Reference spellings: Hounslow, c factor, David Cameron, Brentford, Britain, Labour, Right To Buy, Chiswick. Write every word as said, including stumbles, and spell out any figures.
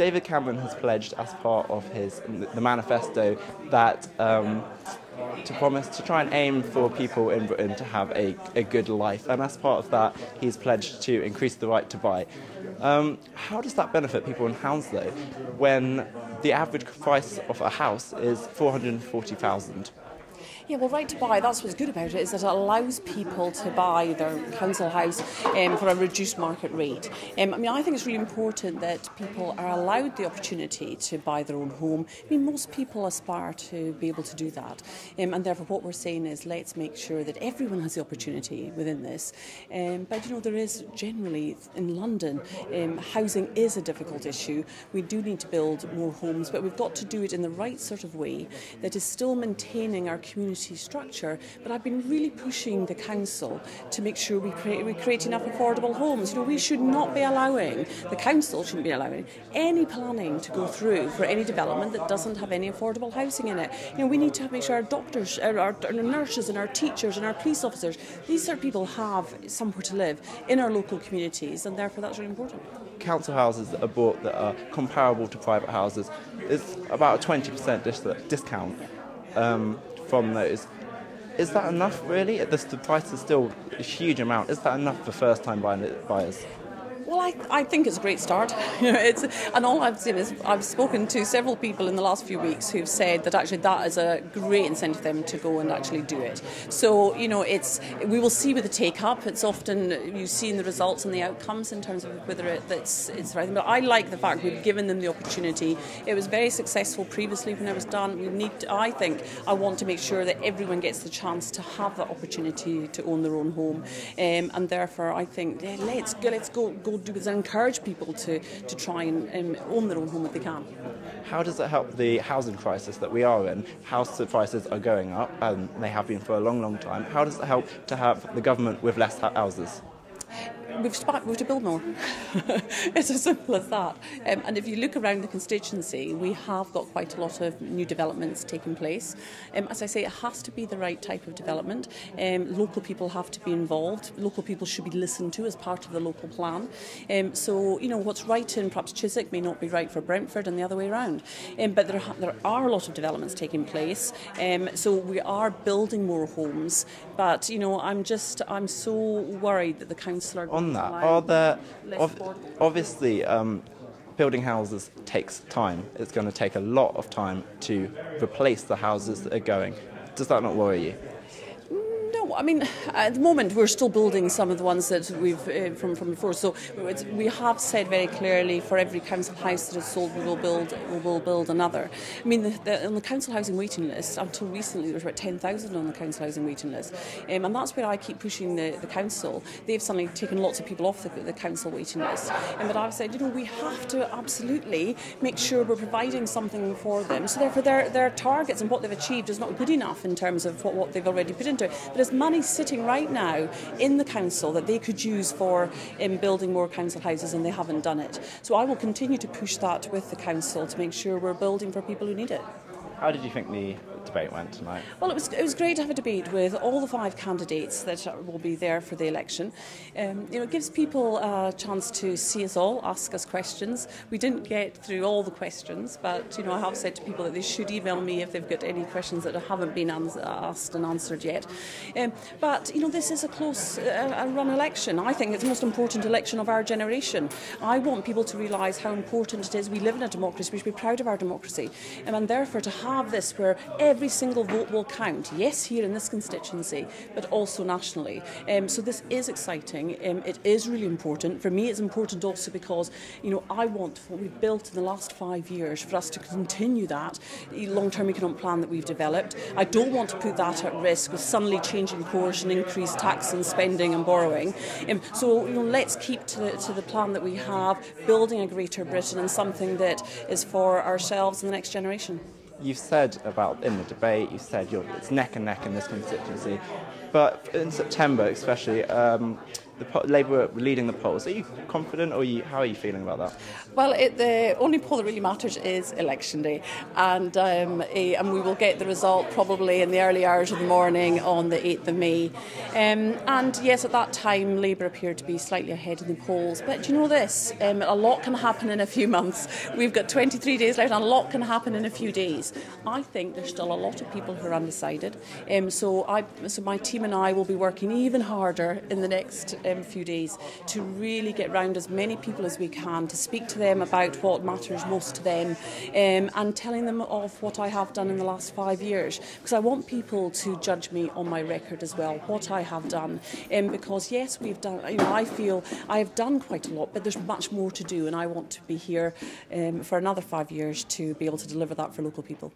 David Cameron has pledged as part of his the manifesto that um, to promise to try and aim for people in Britain to have a, a good life, and as part of that he's pledged to increase the right to buy. Um, how does that benefit people in Hounslow when the average price of a house is four hundred and forty thousand pounds? Yeah, well, right to buy, that's what's good about it, is that it allows people to buy their council house um, for a reduced market rate. Um, I mean, I think it's really important that people are allowed the opportunity to buy their own home. I mean, most people aspire to be able to do that. Um, and therefore, what we're saying is, let's make sure that everyone has the opportunity within this. Um, but, you know, there is generally, in London, um, housing is a difficult issue. We do need to build more homes, but we've got to do it in the right sort of way that is still maintaining our community structure, but I've been really pushing the council to make sure we create, we create enough affordable homes. You know, we should not be allowing, the council shouldn't be allowing any planning to go through for any development that doesn't have any affordable housing in it. You know, we need to make sure our doctors, our, our, our nurses and our teachers and our police officers, these sort of people have somewhere to live in our local communities, and therefore that's really important. Council houses that are bought that are comparable to private houses is about a twenty percent dis discount. Um, from those. Is that enough, really? The price is still a huge amount. Is that enough for first-time buyers? Well, I, I think it's a great start. it's, and all I've seen is I've spoken to several people in the last few weeks who've said that actually that is a great incentive for them to go and actually do it. So, you know, it's we will see with the take-up. It's often you see in the results and the outcomes in terms of whether it, that's, it's right. But I like the fact we've given them the opportunity. It was very successful previously when it was done. We need to, I think I want to make sure that everyone gets the chance to have that opportunity to own their own home. Um, and therefore, I think yeah, let's go, let's go, go do is encourage people to, to try and um, own their own home if they can. How does it help the housing crisis that we are in? House prices are going up, and they have been for a long, long time. How does it help to have the government with less houses? We've, we've to build more. It's as simple as that. Um, and if you look around the constituency, we have got quite a lot of new developments taking place. Um, as I say, it has to be the right type of development. Um, local people have to be involved. Local people should be listened to as part of the local plan. Um, so, you know, what's right in perhaps Chiswick may not be right for Brentford and the other way around. Um, but there, ha there are a lot of developments taking place. Um, so we are building more homes. But, you know, I'm just, I'm so worried that the council are going on that. Are there, ob obviously, um, building houses takes time. It's going to take a lot of time to replace the houses that are going. Does that not worry you? I mean, at the moment we're still building some of the ones that we've uh, from from before. So it's, we have said very clearly for every council house that is sold, we will build we will build another. I mean, the, the, on the council housing waiting list, until recently there was about ten thousand on the council housing waiting list, um, and that's where I keep pushing the, the council. They've suddenly taken lots of people off the, the council waiting list, and but I've said, you know, we have to absolutely make sure we're providing something for them. So therefore, their their targets and what they've achieved is not good enough in terms of what what they've already put into it. But it's money sitting right now in the council that they could use for um, building more council houses, and they haven't done it. So I will continue to push that with the council to make sure we're building for people who need it. How did you think the debate went tonight? Well, it was, it was great to have a debate with all the five candidates that will be there for the election. Um, you know, it gives people a chance to see us all, ask us questions. We didn't get through all the questions, but you know, I have said to people that they should email me if they've got any questions that haven't been asked and answered yet. Um, but you know, this is a close uh, run election. I think it's the most important election of our generation. I want people to realise how important it is. We live in a democracy. We should be proud of our democracy, um, and therefore to have have this where every single vote will count, yes, here in this constituency, but also nationally. Um, so this is exciting. Um, it is really important. For me, it's important also because, you know, I want what we've built in the last five years for us to continue that long-term economic plan that we've developed. I don't want to put that at risk with suddenly changing course and increased tax and spending and borrowing. Um, so, you know, let's keep to the, to the plan that we have, building a greater Britain and something that is for ourselves and the next generation. You've said about in the debate, you said you're, it's neck and neck in this constituency, but in September especially, um, the Labour were leading the polls. Are you confident, or are you, how are you feeling about that? Well, it, the only poll that really matters is election day, and um, a, and we will get the result probably in the early hours of the morning on the eighth of May. Um, and yes, at that time, Labour appeared to be slightly ahead in the polls. But do you know this? Um, a lot can happen in a few months. We've got twenty-three days left, and a lot can happen in a few days. I think there's still a lot of people who are undecided. Um, so, I, so my team and I will be working even harder in the next um, few days to really get round as many people as we can, to speak to them about what matters most to them, um, and telling them of what I have done in the last five years. Because I want people to judge me on my record as well, what I have done. Um, because yes, we've done. You know, I feel I have done quite a lot, but there's much more to do, and I want to be here um, for another five years to be able to deliver that for local people.